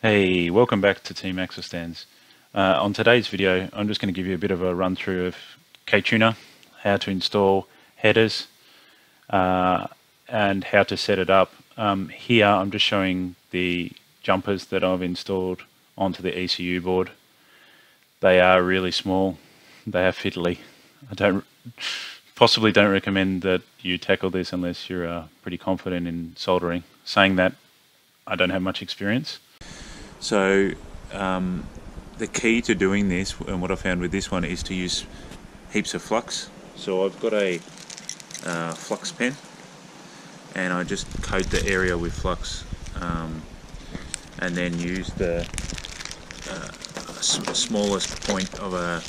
Hey, welcome back to Team Axle Stands. On today's video, I'm just going to give you a bit of a run through of KTuner, how to install headers, and how to set it up. Here, I'm just showing the jumpers that I've installed onto the ECU board. They are really small. They are fiddly. I possibly don't recommend that you tackle this unless you're pretty confident in soldering. Saying that, I don't have much experience. So the key to doing this, and what I found with this one, is to use heaps of flux. So I've got a flux pen, and I just coat the area with flux, and then use the smallest point of a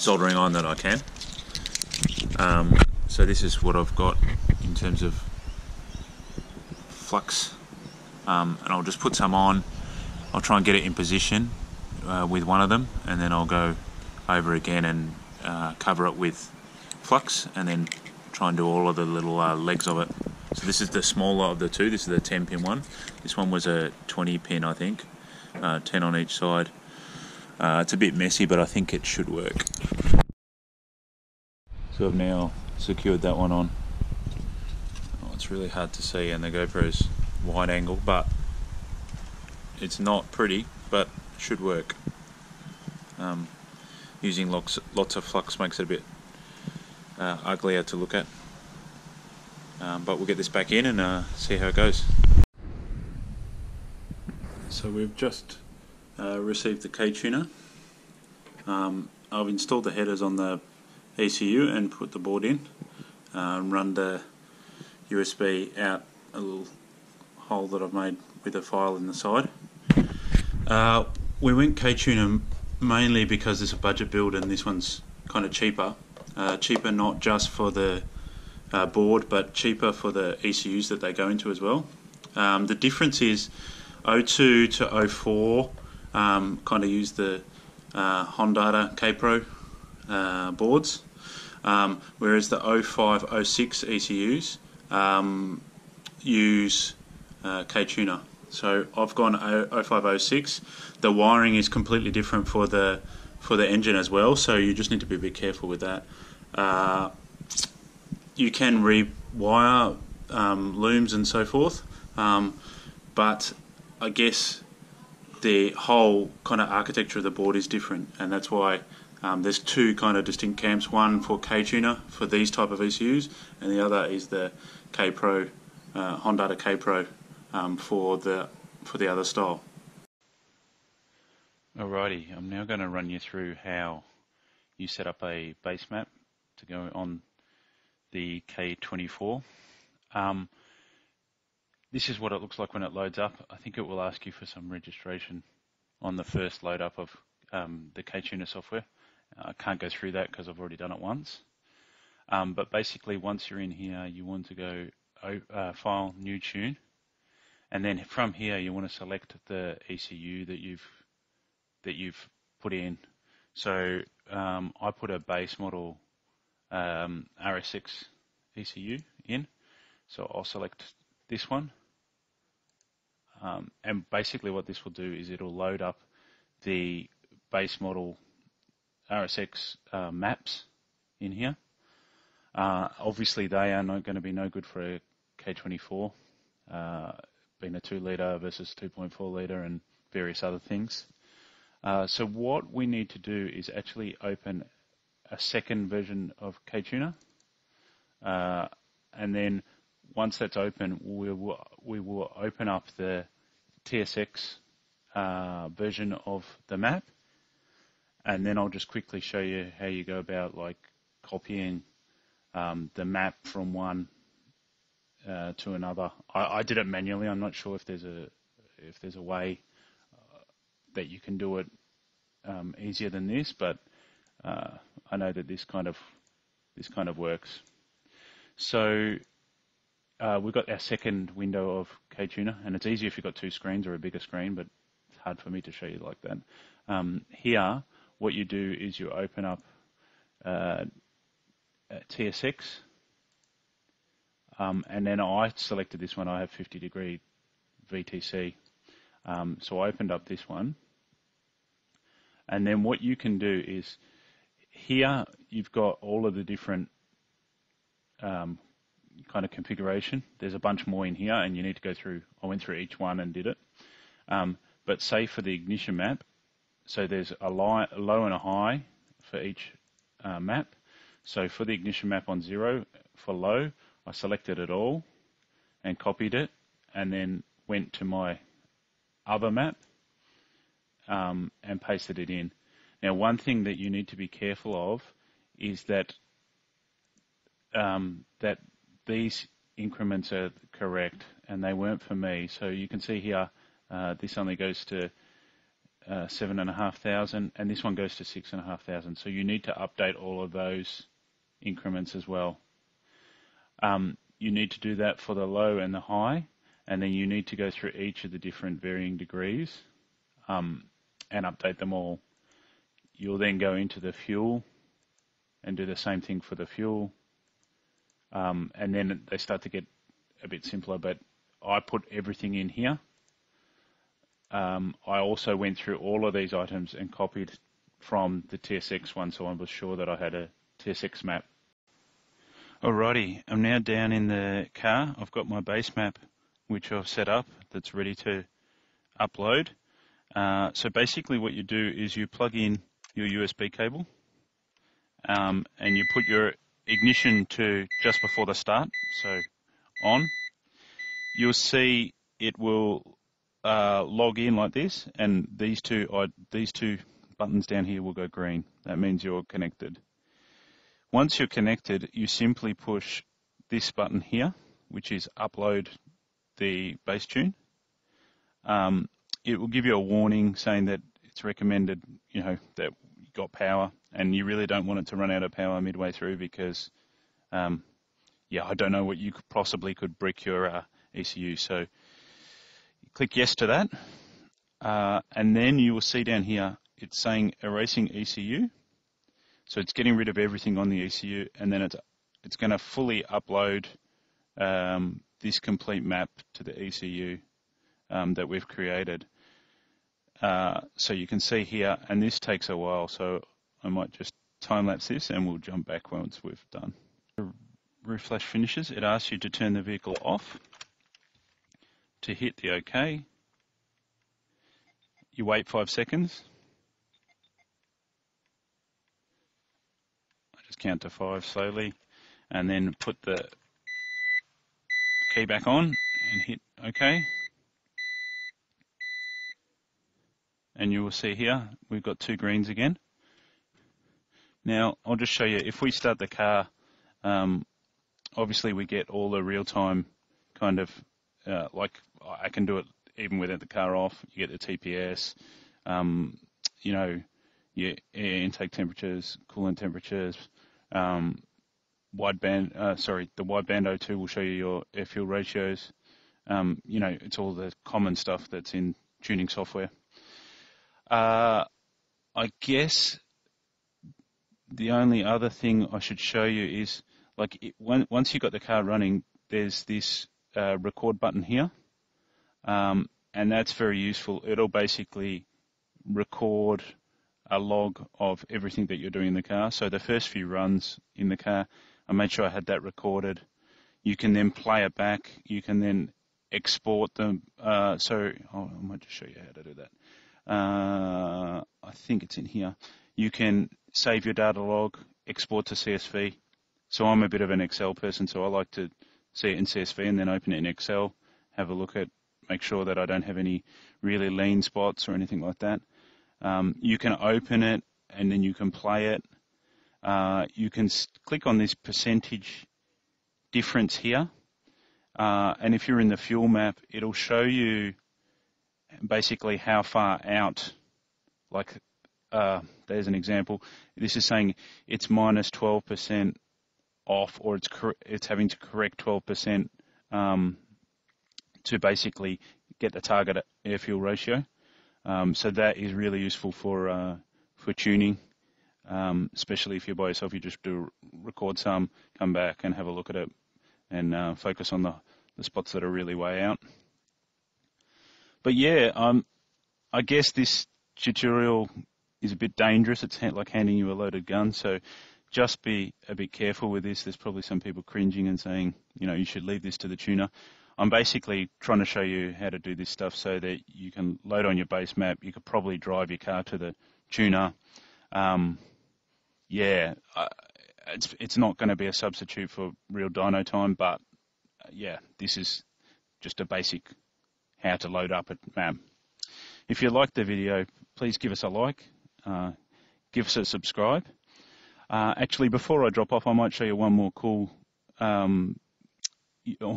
soldering iron that I can. So this is what I've got in terms of flux. And I'll just put some on. I'll try and get it in position with one of them, and then I'll go over again and cover it with flux, and then try and do all of the little legs of it. So this is the smaller of the two. This is the 10 pin one. This one was a 20 pin, I think, 10 on each side. It's a bit messy, but I think it should work. So I've now secured that one on. Oh, it's really hard to see, and the GoPro's wide angle, but it's not pretty, but should work. Using lots of flux makes it a bit uglier to look at, but we'll get this back in and see how it goes. So we've just received the KTuner. I've installed the headers on the ECU and put the board in, and run the USB out a little hole that I've made with a file in the side. We went KTuner mainly because it's a budget build and this one's kind of cheaper. Cheaper not just for the board, but cheaper for the ECUs that they go into as well. The difference is O2 to O4 kind of use the Hondata K-Pro boards, whereas the O5, O6 ECUs use KTuner. So I've gone 0506. The wiring is completely different for the engine as well, so you just need to be a bit careful with that. You can rewire looms and so forth, but I guess the whole kind of architecture of the board is different, and that's why there's two kind of distinct camps, one for KTuner for these type of ECUs, and the other is the K-Pro, Hondata K-Pro, for the other style. Alrighty, I'm now going to run you through how you set up a base map to go on the K24. This is what it looks like when it loads up. I think it will ask you for some registration on the first load up of the KTuner software. I can't go through that because I've already done it once. But basically, once you're in here, you want to go File, New Tune, and then from here you want to select the ECU that you've put in. So I put a base model RSX ECU in, so I'll select this one, and basically what this will do is it'll load up the base model RSX maps in here. Obviously they are not going to be no good for a K24, being a 2 litre versus 2.4 litre and various other things. So what we need to do is actually open a second version of KTuner, and then once that's open, we will open up the TSX version of the map, and then I'll just quickly show you how you go about like copying the map from one to another. I did it manually. I'm not sure if there's a way that you can do it easier than this, but I know that this kind of works. So we've got our second window of KTuner, and it's easier if you've got two screens or a bigger screen, but it's hard for me to show you like that. Here, what you do is you open up TSX. And then I selected this one. I have 50 degree VTC. So I opened up this one, and then what you can do is here you've got all of the different kind of configuration. There's a bunch more in here, and you need to go through. I went through each one and did it. But say for the ignition map, so there's a low and a high for each map. So for the ignition map on 0, for low, I selected it all and copied it, and then went to my other map and pasted it in. Now, one thing that you need to be careful of is that that these increments are correct, and they weren't for me. So you can see here, this only goes to 7,500, and this one goes to 6,500. So you need to update all of those increments as well. You need to do that for the low and the high, and then you need to go through each of the different varying degrees and update them all. You'll then go into the fuel and do the same thing for the fuel, and then they start to get a bit simpler, but I put everything in here. I also went through all of these items and copied from the TSX one, so I was sure that I had a TSX map. Alrighty, I'm now down in the car. I've got my base map, which I've set up, that's ready to upload. So basically what you do is you plug in your USB cable and you put your ignition to just before the start, so on. You'll see it will log in like this, and these two buttons down here will go green. That means you're connected. Once you're connected, you simply push this button here, which is upload the bass tune. It will give you a warning saying that it's recommended, you know, that you got power, and you really don't want it to run out of power midway through, because yeah, I don't know what you could possibly brick your ECU. So click yes to that, and then you will see down here it's saying erasing ECU, so it's getting rid of everything on the ECU, and then it's going to fully upload this complete map to the ECU that we've created. So you can see here, and this takes a while, so I might just time-lapse this and we'll jump back once we've done. Refresh finishes, it asks you to turn the vehicle off. To hit the OK, you wait 5 seconds. I just count to 5 slowly, and then put the key back on and hit OK. And you will see here we've got 2 greens again. Now I'll just show you, if we start the car, obviously we get all the real-time kind of like I can do it even without the car off. You get the TPS, you know, your air intake temperatures, coolant temperatures, the wideband O2 will show you your air fuel ratios. You know, it's all the common stuff that's in tuning software. I guess the only other thing I should show you is, like, once you've got the car running, there's this record button here, and that's very useful. It'll basically record a log of everything that you're doing in the car. So the first few runs in the car, I made sure I had that recorded. You can then play it back. You can then export them. I might just show you how to do that. I think it's in here. You can save your data log, export to CSV. So I'm a bit of an Excel person, so I like to see it in CSV and then open it in Excel, have a look at, make sure that I don't have any really lean spots or anything like that. You can open it and then you can play it. You can click on this percentage difference here. And if you're in the fuel map, it'll show you basically how far out, like there's an example. This is saying it's minus 12% off, or it's having to correct 12% to basically get the target air fuel ratio. So that is really useful for tuning, especially if you're by yourself. You just record some, come back and have a look at it, and focus on the spots that are really way out. But yeah, I guess this tutorial is a bit dangerous. It's like handing you a loaded gun, so just be a bit careful with this. There's probably some people cringing and saying, you know, you should leave this to the tuner. I'm basically trying to show you how to do this stuff so that you can load on your base map. You could probably drive your car to the tuner. Yeah, it's not going to be a substitute for real dyno time, but yeah, this is just a basic how to load up a map. If you liked the video, please give us a like, give us a subscribe. Actually, before I drop off, I might show you one more cool,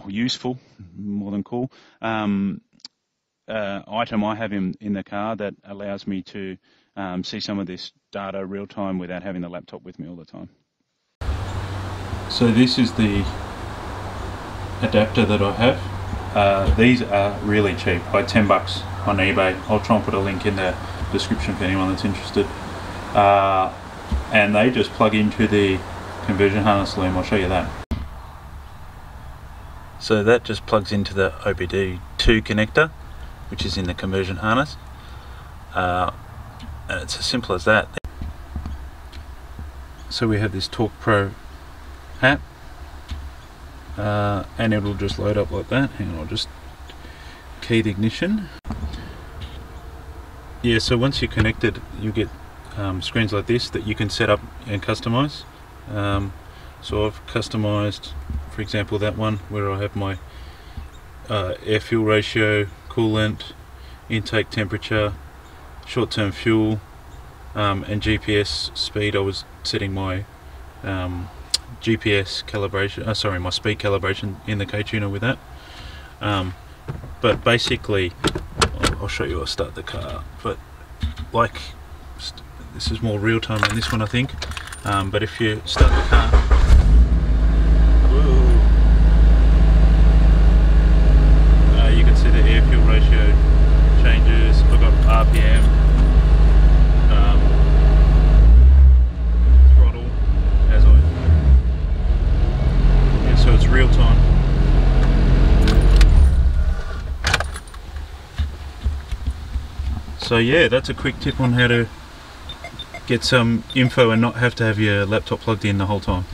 useful, more than cool, item I have in the car that allows me to see some of this data real time without having the laptop with me all the time. So this is the adapter that I have. These are really cheap, like $10 on eBay. I'll try and put a link in the description for anyone that's interested. And they just plug into the conversion harness loom. I'll show you that. So that just plugs into the OBD2 connector, which is in the conversion harness. And it's as simple as that. So we have this Torque Pro app, and it'll just load up like that. Hang on, I'll just key the ignition. Yeah, so once you're connected, you get screens like this that you can set up and customize. So I've customized, for example, that one where I have my air fuel ratio, coolant, intake temperature, short-term fuel, and GPS speed. I was setting my GPS calibration, sorry, my speed calibration in the KTuner with that. But basically, I'll show you. I'll start the car, but like this is more real-time than this one, I think. But if you start the car. So yeah, that's a quick tip on how to get some info and not have to have your laptop plugged in the whole time.